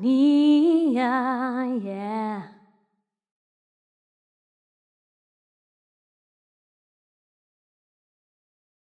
harmonia, yeah.